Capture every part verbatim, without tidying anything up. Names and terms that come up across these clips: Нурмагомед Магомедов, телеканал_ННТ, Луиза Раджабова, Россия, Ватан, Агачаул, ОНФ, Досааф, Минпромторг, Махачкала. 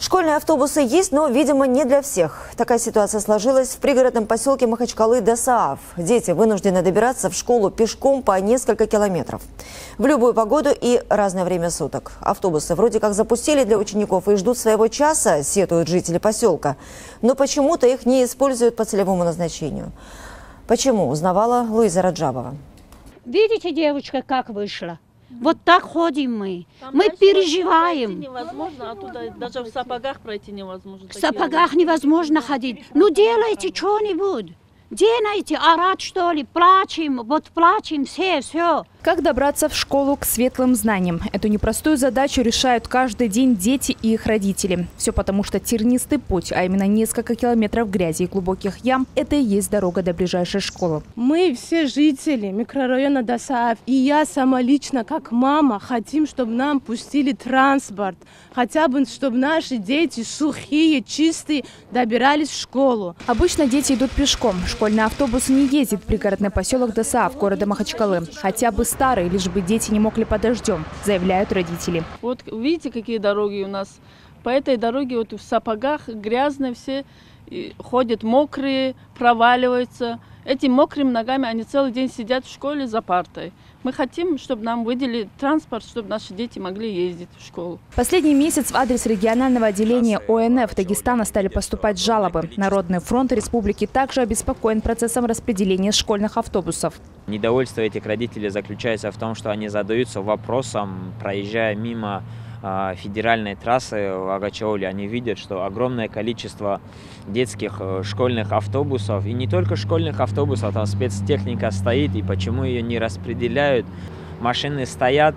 Школьные автобусы есть, но, видимо, не для всех. Такая ситуация сложилась в пригородном поселке Махачкалы Досааф. Дети вынуждены добираться в школу пешком по несколько километров. В любую погоду и разное время суток. Автобусы вроде как запустили для учеников и ждут своего часа, сетуют жители поселка. Но почему-то их не используют по целевому назначению. Почему, узнавала Луиза Раджабова. Видите, девочка, как вышла? Вот так ходим мы. Там мы переживаем. Невозможно, а туда даже в сапогах пройти невозможно. В сапогах невозможно ходить. Ну делайте что-нибудь. Делайте, орать что ли, плачем, вот плачем все, все. Как добраться в школу к светлым знаниям? Эту непростую задачу решают каждый день дети и их родители. Все потому, что тернистый путь, а именно несколько километров грязи и глубоких ям – это и есть дорога до ближайшей школы. Мы все жители микрорайона Досааф, и я сама лично, как мама, хотим, чтобы нам пустили транспорт. Хотя бы, чтобы наши дети сухие, чистые добирались в школу. Обычно дети идут пешком. Школьный автобус не ездит в пригородный поселок Досааф города Махачкалы. Хотя бы старый, лишь бы дети не мокли под дождем, заявляют родители. Вот видите, какие дороги у нас. По этой дороге вот в сапогах грязно все, ходят мокрые, проваливаются. Этим мокрыми ногами они целый день сидят в школе за партой. Мы хотим, чтобы нам выделили транспорт, чтобы наши дети могли ездить в школу. Последний месяц в адрес регионального отделения О Н Ф Дагестана стали поступать жалобы. Народный фронт республики также обеспокоен процессом распределения школьных автобусов. Недовольство этих родителей заключается в том, что они задаются вопросом, проезжая мимо федеральной трассы в Агачауле, они видят, что огромное количество детских школьных автобусов, и не только школьных автобусов, там спецтехника стоит, и почему ее не распределяют. Машины стоят,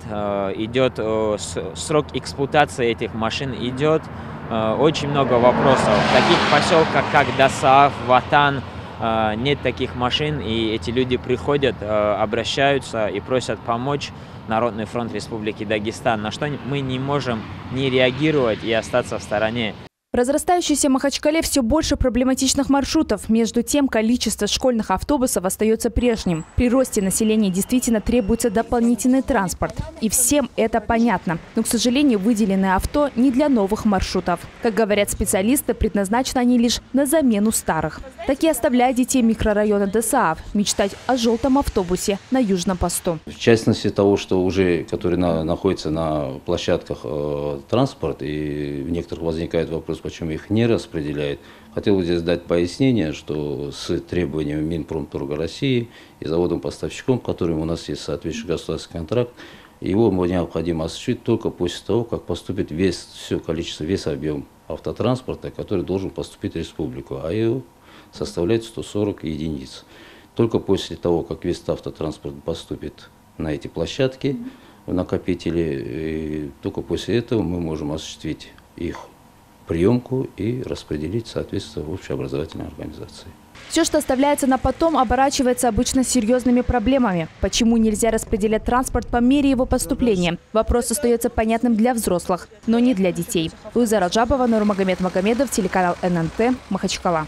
идет срок эксплуатации этих машин идет, очень много вопросов. В таких поселках, как Досааф, Ватан, нет таких машин, и эти люди приходят, обращаются и просят помочь Народный фронт Республики Дагестан, на что мы не можем не реагировать и остаться в стороне. В разрастающейся Махачкале все больше проблематичных маршрутов. Между тем, количество школьных автобусов остается прежним. При росте населения действительно требуется дополнительный транспорт. И всем это понятно. Но, к сожалению, выделенные авто не для новых маршрутов. Как говорят специалисты, предназначены они лишь на замену старых. Так и оставляя детей микрорайона Досааф мечтать о желтом автобусе на Южном посту. В частности того, что уже, который на, находится на площадках э, транспорт, и в некоторых возникает вопрос, почему их не распределяют. Хотел бы здесь дать пояснение, что с требованиями Минпромторга России и заводом-поставщиком, которым у нас есть соответствующий государственный контракт, его необходимо осуществить только после того, как поступит весь, все количество, весь объем автотранспорта, который должен поступить в республику, а его составляет сто сорок единиц. Только после того, как весь автотранспорт поступит на эти площадки, в накопители, только после этого мы можем осуществить их приемку и распределить соответственно в общеобразовательной организации. Все, что оставляется на потом, оборачивается обычно серьезными проблемами. Почему нельзя распределять транспорт по мере его поступления? Вопрос остается понятным для взрослых, но не для детей. Луиза Раджабова, Нурмагомед Магомедов, телеканал Н Н Т, Махачкала.